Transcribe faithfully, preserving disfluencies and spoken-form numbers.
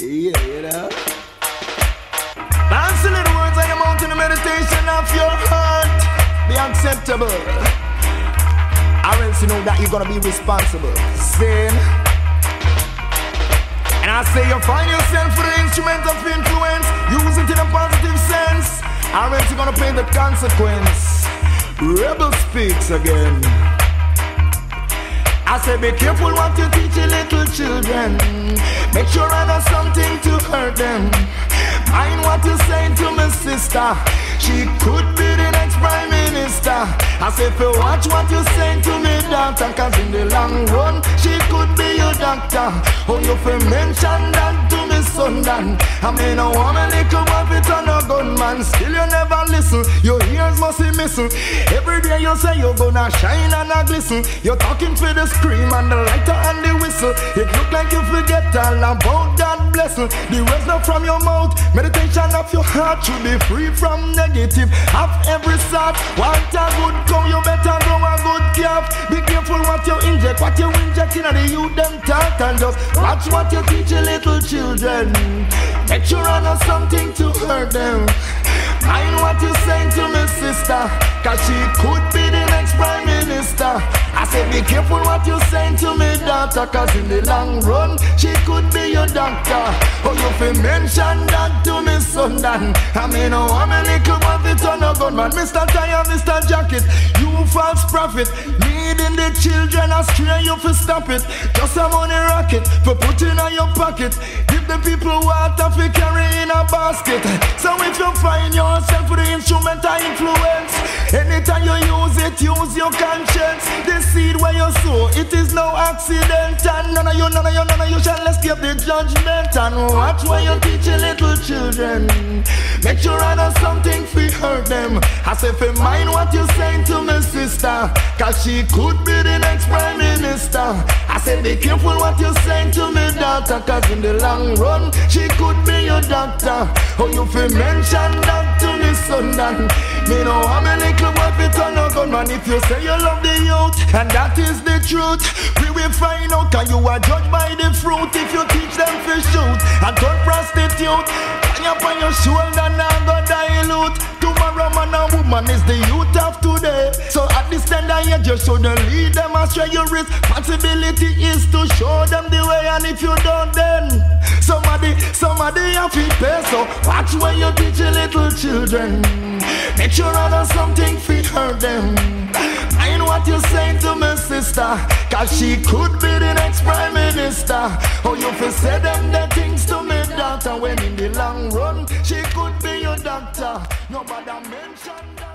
Yeah, you know. Dance the little words on your mouth in the meditation of your heart. Be acceptable. Or else you know that you're gonna be responsible. Sin. And I say you find yourself for the instrument of influence. Use it in a positive sense. Or else you're gonna pay the consequence. Rebel speaks again. I say be careful what you teach your little children. Make sure I know something to hurt them. Mind what you're saying to my sister. She could be the next prime minister. I say for watch what you're saying to me doctor, cause in the long run she could be your doctor. Oh, you for mention that to me son Dan. I mean a woman little puppet on a gunman. Still you never listen. Your ears must be missing. Every day you say you're gonna shine and a glisten. You're talking for the scream and the lighter and the whistle. It look like you forget all about that blessing. The words not from your mouth. Meditation of your heart should be free from negative of every sort. Want a good cow, you better grow a good calf. Be careful what you inject, what you inject in the youth them talk. And just watch what you teach your little children. Make sure I know something to hurt them. Mind what you're saying to my sister, cause she could be the next prime minister. I said be careful what you're saying to me daughter, cause in the long run she could be your doctor. Oh, you fi mention that to me son Dan. I mean oh, I'm a little puppet on a gunman. Mister Tire, Mister Jacket, you false prophet. Leading the children astray, you fi stop it. Just a money rocket for putting on your pocket. Give the people water fi carry in a basket. So if you find yourself with the instrument of influence, anytime you use it, use your conscience. This seed where you sow, it is no accident. And none of you, none of you, none of you shall escape the judgment. And watch where you teach your little children. Make sure I know something fi hurt them. I say fi mind what you're saying to my sister, cause she could be the next prime minister. I say be careful what you're saying to me daughter, cause in the long run she could be your doctor. Oh, you fi mention that to me son Dan. Me know I'm a little puppet on a gunman. If you say you love the youth, and that is the truth, we will find out. And you are judged by the fruit. If you teach them to shoot and don't prostitute, hang up on your shoulder and go dilute. Tomorrow man and woman is the youth of today. So at this tender age you shouldn't lead them astray. Your responsibility is to show them the way. And if you don't, then Somebody, somebody have to pay. So watch where you teach your little children. Make sure I know something for hurt them. Mind what you're saying to my sister, cause she could be the next prime minister. Oh, you fi say them the things to me daughter, when in the long run she could be your doctor. Nobody mentioned that.